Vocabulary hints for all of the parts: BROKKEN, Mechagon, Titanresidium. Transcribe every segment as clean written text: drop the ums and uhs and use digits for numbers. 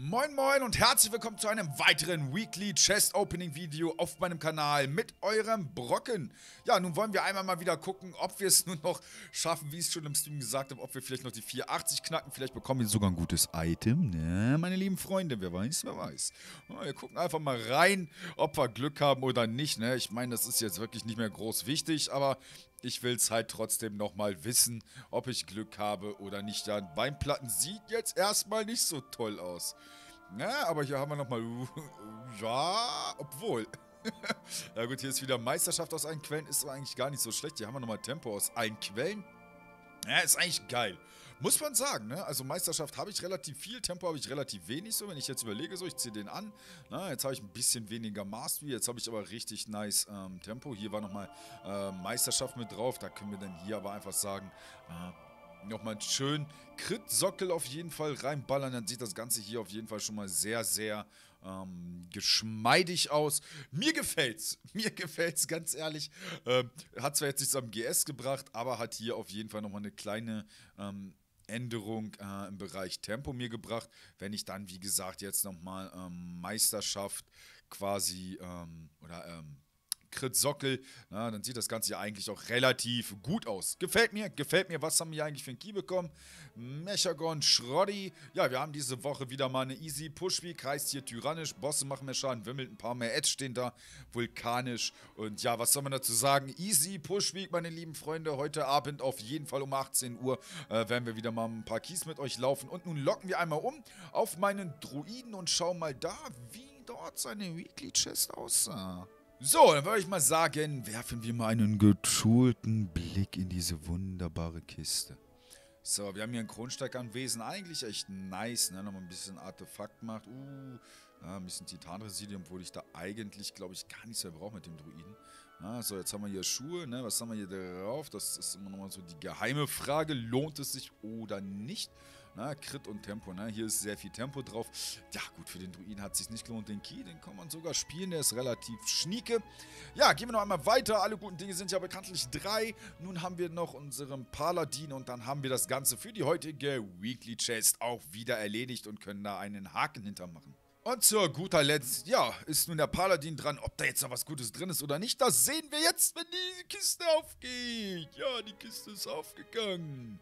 Moin moin und herzlich willkommen zu einem weiteren Weekly Chest Opening Video auf meinem Kanal mit eurem Brocken. Ja, nun wollen wir einmal mal wieder gucken, ob wir es nun noch schaffen, wie ich es schon im Stream gesagt habe, ob wir vielleicht noch die 480 knacken. Vielleicht bekommen wir sogar ein gutes Item, ne, meine lieben Freunde, wer weiß, wer weiß. Wir gucken einfach mal rein, ob wir Glück haben oder nicht, ne. Ich meine, das ist jetzt wirklich nicht mehr groß wichtig, aber ich will es halt trotzdem nochmal wissen, ob ich Glück habe oder nicht. Ja, Beinplatten sieht jetzt erstmal nicht so toll aus. Ja, aber hier haben wir nochmal... Ja, obwohl... Na gut, hier ist wieder Meisterschaft aus allen Quellen. Ist aber eigentlich gar nicht so schlecht. Hier haben wir nochmal Tempo aus allen Quellen. Ja, ist eigentlich geil. Muss man sagen, ne? Also Meisterschaft habe ich relativ viel, Tempo habe ich relativ wenig, so, wenn ich jetzt überlege, so, ich ziehe den an, na, jetzt habe ich ein bisschen weniger Mastery, jetzt habe ich aber richtig nice Tempo, hier war nochmal Meisterschaft mit drauf, da können wir dann hier aber einfach sagen, nochmal einen schönen Crit-Sockel auf jeden Fall reinballern, dann sieht das Ganze hier auf jeden Fall schon mal sehr, sehr geschmeidig aus. Mir gefällt's, ganz ehrlich. Hat zwar jetzt nichts am GS gebracht, aber hat hier auf jeden Fall nochmal eine kleine Änderung im Bereich Tempo mir gebracht, wenn ich dann, wie gesagt, jetzt nochmal Meisterschaft quasi Crit-Sockel, dann sieht das Ganze ja eigentlich auch relativ gut aus. Gefällt mir, was haben wir eigentlich für ein Key bekommen? Mechagon, Schroddy. Ja, wir haben diese Woche wieder mal eine Easy Push, wie kreist hier tyrannisch, Bosse machen mehr Schaden, wimmelt ein paar mehr Edge stehen da, vulkanisch. Und ja, was soll man dazu sagen? Easy Push, wie meine lieben Freunde, heute Abend auf jeden Fall um 18 Uhr werden wir wieder mal ein paar Keys mit euch laufen. Und nun locken wir einmal um auf meinen Druiden und schauen mal da, wie dort seine Weekly Chest aussah. So, dann würde ich mal sagen, werfen wir mal einen geschulten Blick in diese wunderbare Kiste. So, wir haben hier einen Kronsteig anwesend, eigentlich echt nice, ne, nochmal ein bisschen Artefakt macht, ein bisschen Titanresidium, obwohl ich da eigentlich, glaube ich, gar nichts mehr brauche mit dem Druiden. Ah, so, jetzt haben wir hier Schuhe, ne? Was haben wir hier drauf? Das ist immer nochmal so die geheime Frage, lohnt es sich oder nicht? Na, Crit und Tempo, ne? Hier ist sehr viel Tempo drauf. Ja gut, für den Druiden hat es sich nicht gelohnt. Den Key, den kann man sogar spielen, der ist relativ schnieke. Ja, gehen wir noch einmal weiter. Alle guten Dinge sind ja bekanntlich drei. Nun haben wir noch unseren Paladin und dann haben wir das Ganze für die heutige Weekly Chest auch wieder erledigt und können da einen Haken hintermachen. Und zu guter Letzt, ja, ist nun der Paladin dran. Ob da jetzt noch was Gutes drin ist oder nicht, das sehen wir jetzt, wenn die Kiste aufgeht. Ja, die Kiste ist aufgegangen.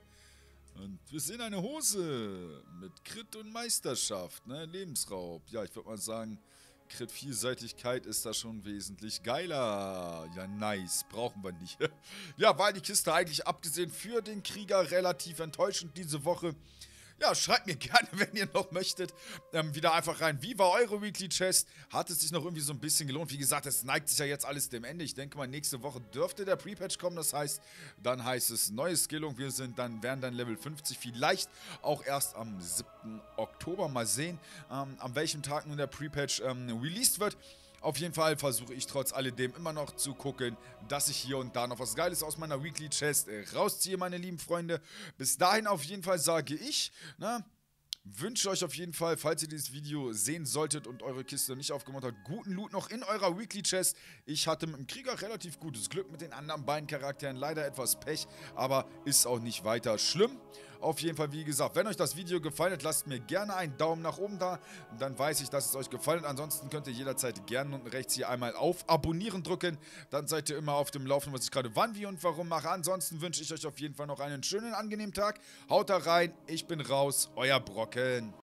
Und wir sehen eine Hose mit Crit und Meisterschaft, ne, Lebensraub. Ja, ich würde mal sagen, Crit-Vielseitigkeit ist da schon wesentlich geiler. Ja, nice, brauchen wir nicht. Ja, war die Kiste eigentlich abgesehen für den Krieger relativ enttäuschend diese Woche. Ja, schreibt mir gerne, wenn ihr noch möchtet, wieder einfach rein. Wie war eure Weekly Chest? Hat es sich noch irgendwie so ein bisschen gelohnt? Wie gesagt, es neigt sich ja jetzt alles dem Ende. Ich denke mal, nächste Woche dürfte der Pre-Patch kommen. Das heißt, dann heißt es neue Skillung. Wir werden dann Level 50. Vielleicht auch erst am 7. Oktober. Mal sehen, an welchem Tag nun der Pre-Patch released wird. Auf jeden Fall versuche ich trotz alledem immer noch zu gucken, dass ich hier und da noch was Geiles aus meiner Weekly Chest rausziehe, meine lieben Freunde. Bis dahin auf jeden Fall sage ich, ne, wünsche euch auf jeden Fall, falls ihr dieses Video sehen solltet und eure Kiste nicht aufgemacht habt, guten Loot noch in eurer Weekly Chest. Ich hatte mit dem Krieger relativ gutes Glück, mit den anderen beiden Charakteren leider etwas Pech, aber ist auch nicht weiter schlimm. Auf jeden Fall, wie gesagt, wenn euch das Video gefallen hat, lasst mir gerne einen Daumen nach oben da. Dann weiß ich, dass es euch gefallen hat. Ansonsten könnt ihr jederzeit gerne unten rechts hier einmal auf Abonnieren drücken. Dann seid ihr immer auf dem Laufenden, was ich gerade wann, wie und warum mache. Ansonsten wünsche ich euch auf jeden Fall noch einen schönen, angenehmen Tag. Haut da rein, ich bin raus, euer Brocken.